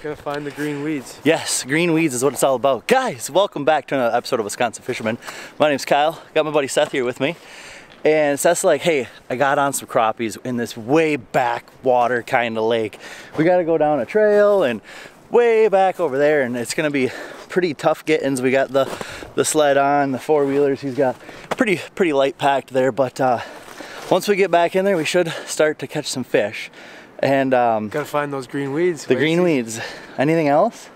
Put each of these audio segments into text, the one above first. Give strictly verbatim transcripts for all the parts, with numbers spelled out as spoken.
Gotta find the green weeds. Yes, green weeds is what it's all about. Guys, welcome back to another episode of Wisconsin Fisherman. My name's Kyle. Got my buddy Seth here with me. And Seth's like, hey, I got on some crappies in this way back water kind of lake. We gotta go down a trail and way back over there, and it's gonna be pretty tough gettings. We got the the sled on, the four-wheelers. He's got pretty pretty light packed there, but uh, once we get back in there, we should start to catch some fish. And um, gotta find those green weeds. The green weeds. Anything else?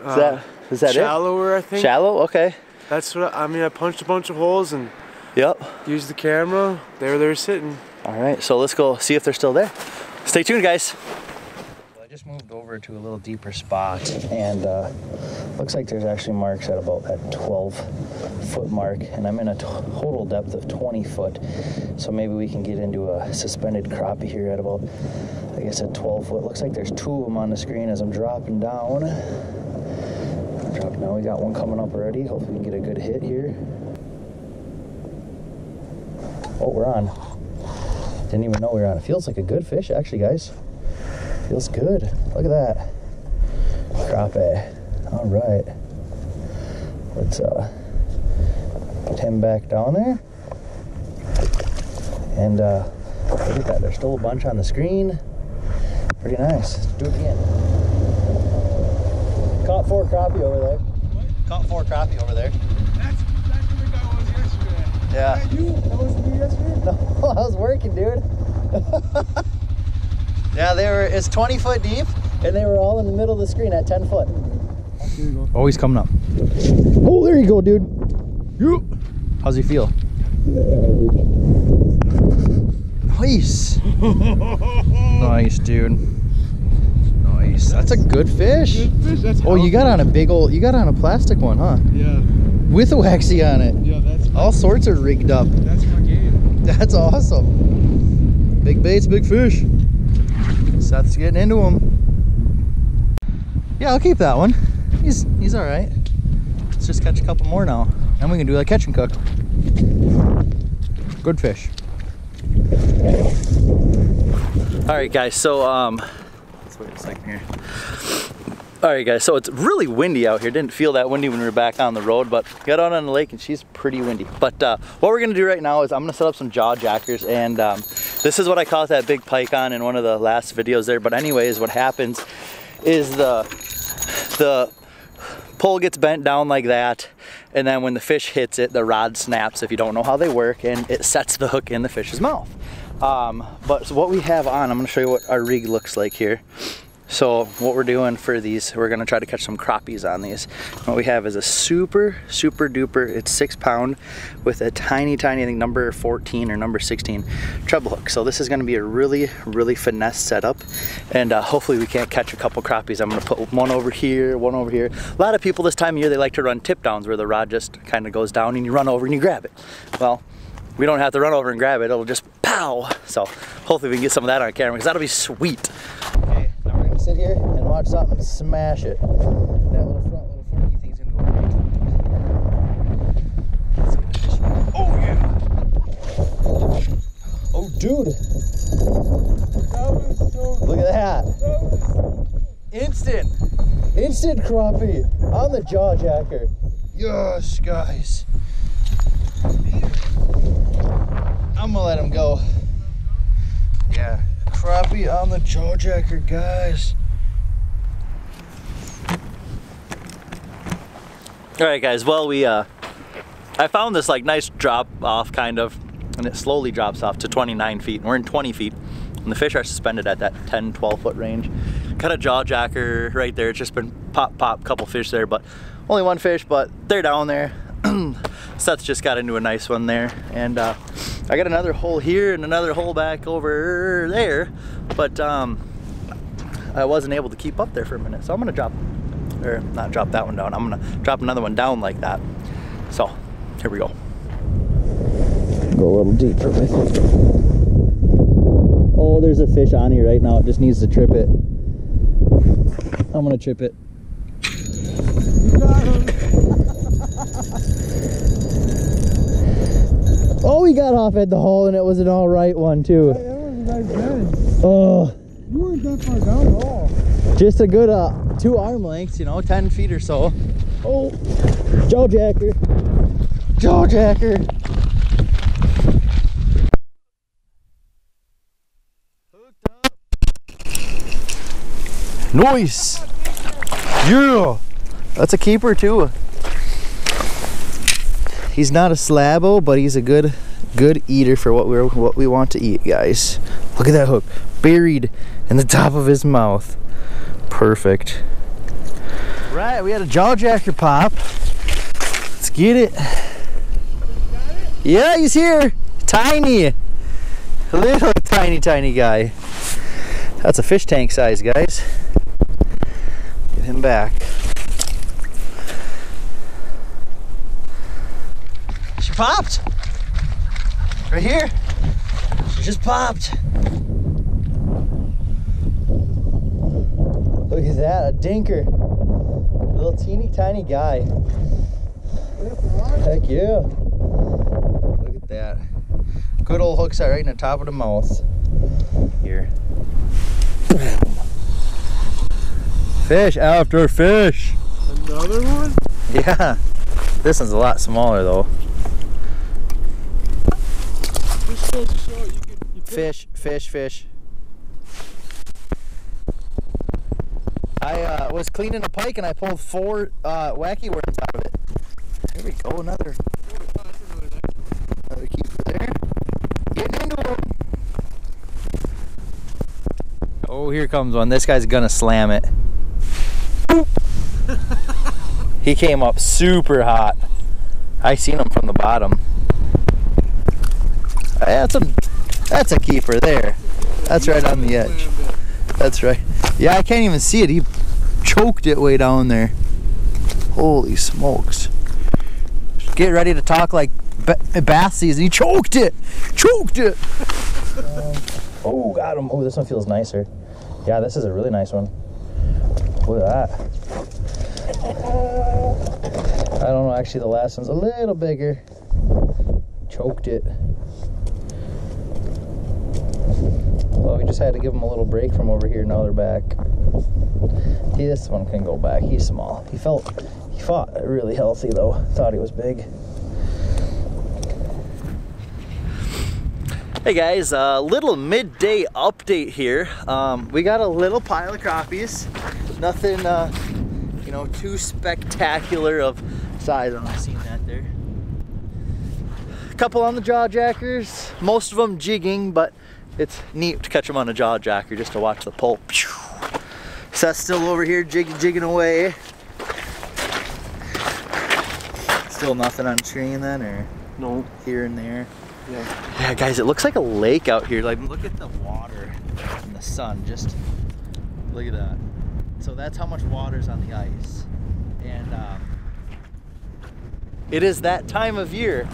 Is uh, that is that shallower, it? I think. Shallow. Okay. That's what I, I mean. I punched a bunch of holes and. Yep. Used the camera. There they're sitting. All right. So let's go see if they're still there. Stay tuned, guys. I just moved over to a little deeper spot, and uh, looks like there's actually marks at about that twelve foot mark, and I'm in a total depth of twenty foot, so maybe we can get into a suspended crappie here at about, like I said, twelve foot. Looks like there's two of them on the screen as I'm dropping down. I'm dropping down. We got one coming up already. Hopefully we can get a good hit here. Oh, we're on. Didn't even know we were on. It feels like a good fish, actually, guys. Feels good. Look at that. Crappie. All right. Let's uh, put him back down there. And uh, look at that. There's still a bunch on the screen. Pretty nice. Let's do it again. Caught four crappie over there. What? Caught four crappie over there. That's exactly where I was yesterday. Yeah. Is that you? That wasn't you yesterday? No, I was working, dude. Yeah, they were, it's twenty foot deep, and they were all in the middle of the screen at ten foot. Oh, he's coming up. Oh, there you go, dude. You. How's he feel? Nice. Nice, dude. Nice. That's, that's a good fish. Good fish. That's oh, you got on a big old, you got on a plastic one, huh? Yeah. With a waxy on it. Yeah, that's my all game. Sorts are rigged up. That's my game. That's awesome. Big baits, big fish. Seth's getting into him. Yeah, I'll keep that one. He's he's all right. Let's just catch a couple more now, and we can do like catch and cook. Good fish. All right, guys. So um, let's wait a second here. All right, guys. So it's really windy out here. Didn't feel that windy when we were back on the road, but got out on the lake and she's pretty windy. But uh, what we're gonna do right now is I'm gonna set up some jaw jackers, and um, this is what I caught that big pike on in one of the last videos there. But anyways, what happens is the the pole gets bent down like that, and then when the fish hits it, the rod snaps. If you don't know how they work, and it sets the hook in the fish's mouth. Um, but so what we have on, I'm gonna show you what our rig looks like here. So what we're doing for these, we're gonna try to catch some crappies on these. What we have is a super, super duper, it's six pound with a tiny, tiny, I think number fourteen or number sixteen treble hook. So this is gonna be a really, really finesse setup. And uh, hopefully we can't catch a couple crappies. I'm gonna put one over here, one over here. A lot of people this time of year, they like to run tip downs where the rod just kind of goes down and you run over and you grab it. Well, we don't have to run over and grab it, it'll just pow. So hopefully we can get some of that on camera because that'll be sweet. Sit here and watch something smash it. That little front little forky thing's gonna go right. Oh yeah! Oh dude! That was so good. Look at that! That was so good. Instant! Instant crappie on the jaw jacker. Yes, guys. I'm gonna let him go. Yeah. Crappie on the jaw jacker, guys. All right, guys. Well, we uh, I found this like nice drop off kind of, and it slowly drops off to twenty-nine feet. And we're in twenty feet, and the fish are suspended at that ten, twelve foot range. Got a jaw jacker right there. It's just been pop, pop, couple fish there, but only one fish, but they're down there. Seth's just got into a nice one there, and uh, I got another hole here and another hole back over there, but um, I wasn't able to keep up there for a minute, so I'm gonna drop, or not drop that one down, I'm gonna drop another one down like that. So here we go. Go a little deeper with it. Oh, there's a fish on here right now, it just needs to trip it. I'm gonna trip it. You got him. Oh, we got off at the hole, and it was an all right one too. That wasn't that good. Oh, you weren't that far down at all. Just a good uh, two arm lengths, you know, ten feet or so. Oh, Jaw Jacker. Jaw Jacker. Hooked up. Nice. Yeah. That's a keeper too. He's not a slabbo, but he's a good good eater for what we're what we want to eat, guys. Look at that hook buried in the top of his mouth. Perfect. Right, we had a Jaw Jacker pop. Let's get it. You got it? Yeah, he's here. Tiny. Little tiny tiny guy. That's a fish tank size, guys. Get him back. She popped. Right here. She just popped. Look at that, a dinker. Little teeny tiny guy. Heck yeah. Look at that. Good old hook set right in the top of the mouth. Here. Fish after fish. Another one? Yeah. This one's a lot smaller though. Fish, fish, fish. I uh, was cleaning a pike and I pulled four uh, wacky worms out of it. Here we go, another. Another keeper there. Getting into it. Oh, here comes one. This guy's gonna slam it. He came up super hot. I seen him from the bottom. That's a, that's a keeper there. That's right on the edge. That's right. Yeah, I can't even see it. He choked it way down there. Holy smokes. Get ready to talk like bass season. He choked it. Choked it. Um, oh, got him. Oh, this one feels nicer. Yeah, this is a really nice one. Look at that. I don't know. Actually, the last one's a little bigger. Choked it. Well, we just had to give them a little break from over here. Now they're back. This one can go back. He's small. He felt, he fought really healthy though. Thought he was big. Hey guys, a uh, little midday update here. Um, we got a little pile of crappies. Nothing, uh, you know, too spectacular of size. I don't see that there. A couple on the Jaw Jackers. Most of them jigging, but. It's neat to catch them on a Jaw Jacker just to watch the pulp. Seth's still over here jigging, jigging away. Still nothing on screen then, or no? Here and there. Yeah. Yeah, guys, it looks like a lake out here. Like, look at the water and the sun. Just look at that. So that's how much water's on the ice, and um, it is that time of year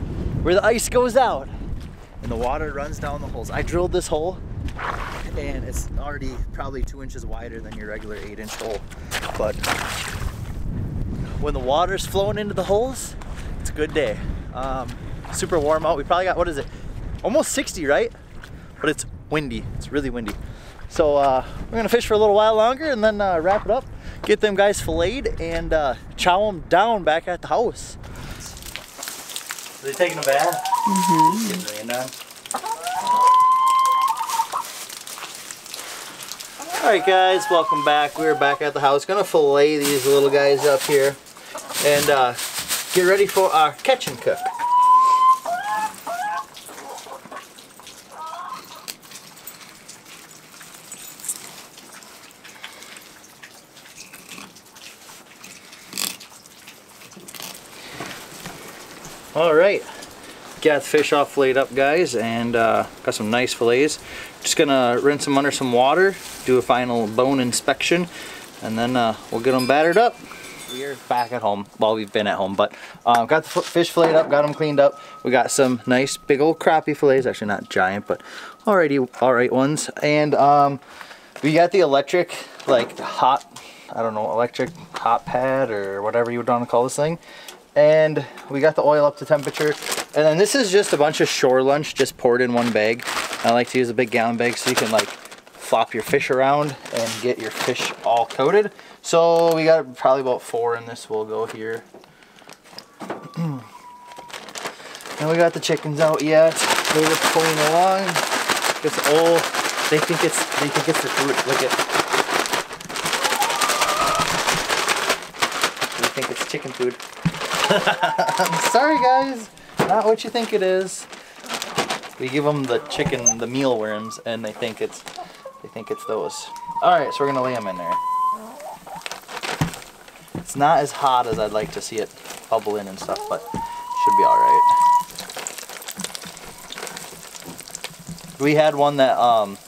where the ice goes out. And the water runs down the holes. I drilled this hole and it's already probably two inches wider than your regular eight inch hole. But when the water's flowing into the holes, it's a good day. Um, super warm out. We probably got, what is it? Almost sixty, right? But it's windy. It's really windy. So uh, we're gonna fish for a little while longer and then uh, wrap it up, get them guys filleted and uh, chow them down back at the house. Are they taking a bath? Mm-hmm. Getting rained on. Alright guys, welcome back. We're back at the house. Gonna fillet these little guys up here and uh, get ready for our catch and cook. Alright, got the fish all filleted up, guys, and uh, got some nice fillets. Just gonna rinse them under some water, do a final bone inspection, and then uh, we'll get them battered up. We are back at home. Well, we've been at home, but uh, got the fish filleted up, got them cleaned up. We got some nice big old crappie fillets, actually not giant, but alrighty, alright ones. And um, we got the electric, like hot, I don't know, electric hot pad or whatever you would want to call this thing. And we got the oil up to temperature. And then this is just a bunch of shore lunch just poured in one bag. I like to use a big gallon bag so you can like flop your fish around and get your fish all coated. So we got probably about four in this. We'll go here. And we got the chickens out yet. They were pulling along. It's old. They think it's they think it's the food. Look at. They think it's chicken food. I'm sorry guys, not what you think it is. We give them the chicken, the mealworms, and they think it's, they think it's those. All right, so we're gonna lay them in there. It's not as hot as I'd like to see it bubble in and stuff, but should be all right. We had one that um,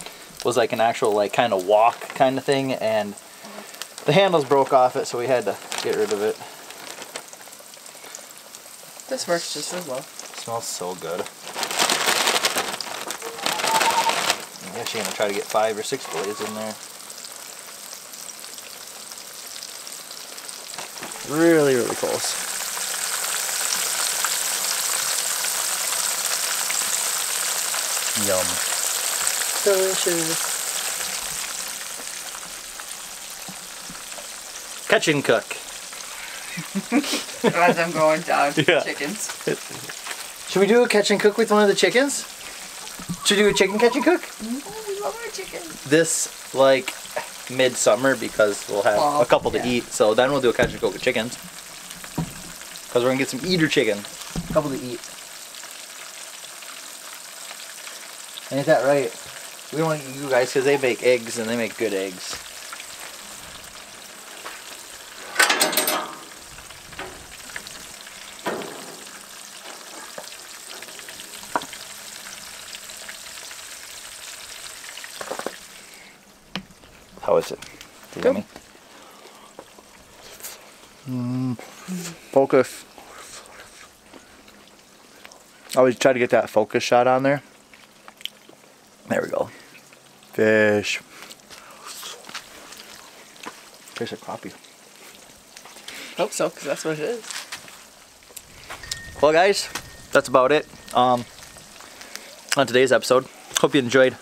was like an actual like kind of walk kind of thing, and the handles broke off it, so we had to get rid of it. This works just as well. It smells so good. I'm actually gonna try to get five or six blades in there. Really, really close. Yum. Delicious. Catch and cook. As I'm going down to yeah. The chickens. Should we do a catch and cook with one of the chickens? Should we do a chicken catch and cook? No, we love our chickens. This, like, midsummer, because we'll have Fall. a couple to yeah. eat, so then we'll do a catch and cook with chickens. Because we're going to get some eater chicken. A couple to eat. Ain't that right? We want you guys, because they make eggs, and they make good eggs. How is it? Is it yummy? Mm. Focus. I always try to get that focus shot on there. There we go. Fish. Fish are crappie. Hope so, because that's what it is. Well guys, that's about it um, on today's episode. Hope you enjoyed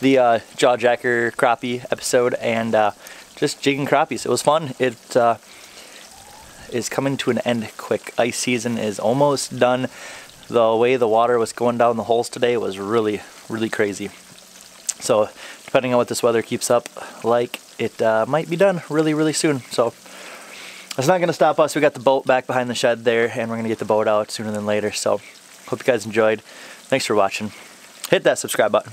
the uh, Jaw Jacker crappie episode and uh, just jigging crappies. It was fun. It uh, is coming to an end quick. Ice season is almost done. The way the water was going down the holes today was really, really crazy. So depending on what this weather keeps up like, it uh, might be done really, really soon. So it's not going to stop us. We got the boat back behind the shed there, and we're going to get the boat out sooner than later. So hope you guys enjoyed. Thanks for watching. Hit that subscribe button.